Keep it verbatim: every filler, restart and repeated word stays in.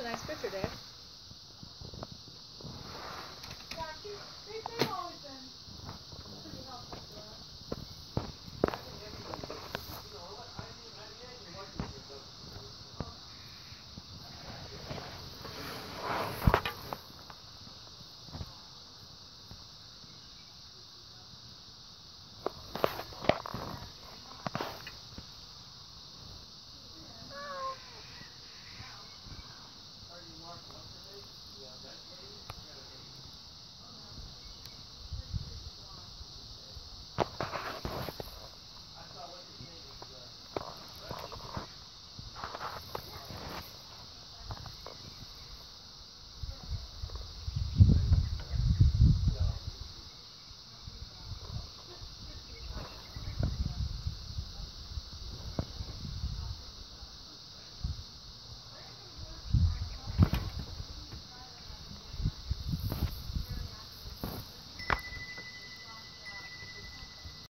a nice picture, Dad.